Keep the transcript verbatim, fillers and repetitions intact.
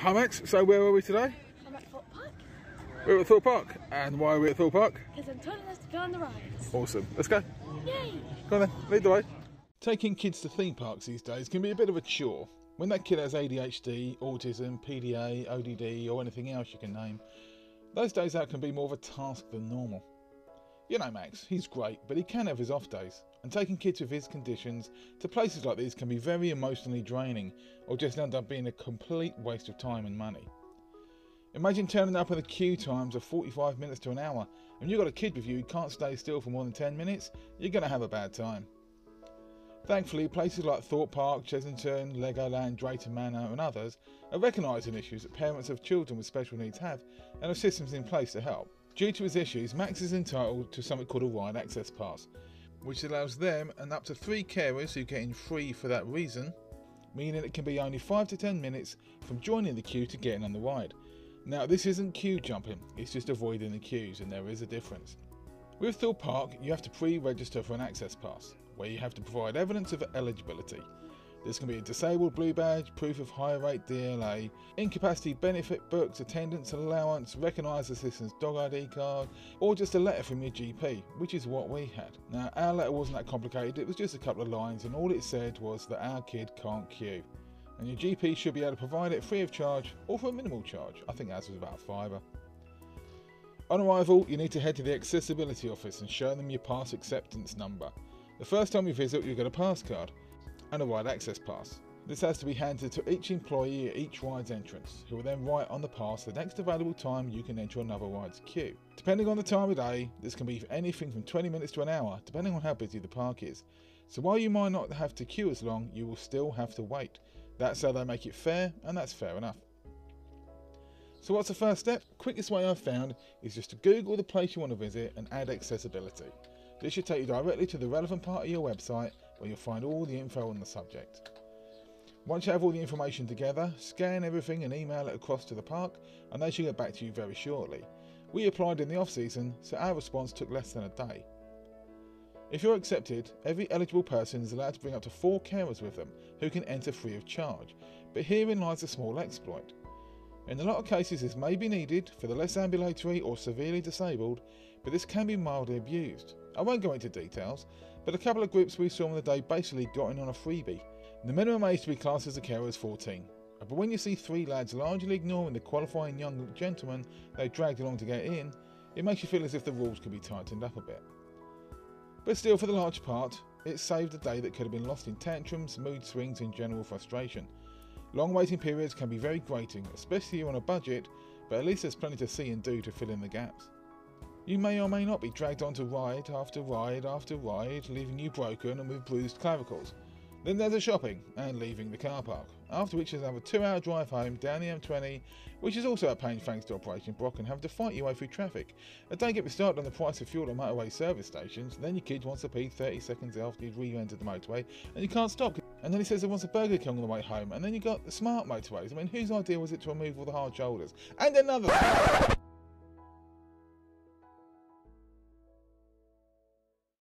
Hi Max, so where were we today? I'm at Thorpe Park. We were at Thorpe Park. And why were we at Thorpe Park? Because I'm telling us to go on the rides. Awesome, let's go. Yay! Come on then, lead the way. Taking kids to theme parks these days can be a bit of a chore. When that kid has A D H D, autism, P D A, O D D or anything else you can name, those days out can be more of a task than normal. You know Max, he's great, but he can have his off days, and taking kids with his conditions to places like these can be very emotionally draining or just end up being a complete waste of time and money. Imagine turning up at the queue times of forty-five minutes to an hour and you've got a kid with you who can't stay still for more than ten minutes, you're going to have a bad time. Thankfully, places like Thorpe Park, Chessington, Legoland, Drayton Manor and others are recognising issues that parents of children with special needs have and have systems in place to help. Due to his issues, Max is entitled to something called a Ride Access Pass, which allows them and up to three carers who get in free for that reason, meaning it can be only five to ten minutes from joining the queue to getting on the ride. Now this isn't queue jumping, it's just avoiding the queues, and there is a difference. With Thorpe Park you have to pre-register for an access pass, where you have to provide evidence of eligibility. This can be a Disabled Blue Badge, proof of high rate D L A, Incapacity Benefit Books, Attendance Allowance, Recognised assistance Dog I D Card, or just a letter from your G P, which is what we had. Now our letter wasn't that complicated, it was just a couple of lines and all it said was that our kid can't queue. And your G P should be able to provide it free of charge or for a minimal charge, I think ours was about a fiver. On arrival you need to head to the accessibility office and show them your Pass Acceptance Number. The first time you visit you'll get a Pass Card and a Ride Access Pass. This has to be handed to each employee at each ride's entrance, who will then write on the pass the next available time you can enter another ride's queue. Depending on the time of day, this can be anything from twenty minutes to an hour, depending on how busy the park is. So while you might not have to queue as long, you will still have to wait. That's how they make it fair, and that's fair enough. So what's the first step? Quickest way I've found is just to Google the place you want to visit and add accessibility. This should take you directly to the relevant part of your website where you'll find all the info on the subject. Once you have all the information together, scan everything and email it across to the park and they should get back to you very shortly. We applied in the off season so our response took less than a day. If you're accepted, every eligible person is allowed to bring up to four carers with them who can enter free of charge, but herein lies a small exploit. In a lot of cases this may be needed for the less ambulatory or severely disabled, but this can be mildly abused. I won't go into details, but a couple of groups we saw on the day basically got in on a freebie. The minimum age to be classed as a carer is fourteen, but when you see three lads largely ignoring the qualifying young gentleman they dragged along to get in, it makes you feel as if the rules could be tightened up a bit. But still, for the large part, it saved a day that could have been lost in tantrums, mood swings and general frustration. Long waiting periods can be very grating, especially on a budget, but at least there's plenty to see and do to fill in the gaps. You may or may not be dragged onto ride after ride after ride, leaving you broken and with bruised clavicles. Then there's the shopping and leaving the car park, after which there's another two hour drive home down the M twenty, which is also a pain thanks to Operation Brock and having to fight your way through traffic. And don't get me started on the price of fuel at motorway service stations, then your kid wants to pee thirty seconds after you've re-entered the motorway and you can't stop. And then he says he wants a Burger King on the way home, and then you got the smart motorways. I mean, whose idea was it to remove all the hard shoulders? And another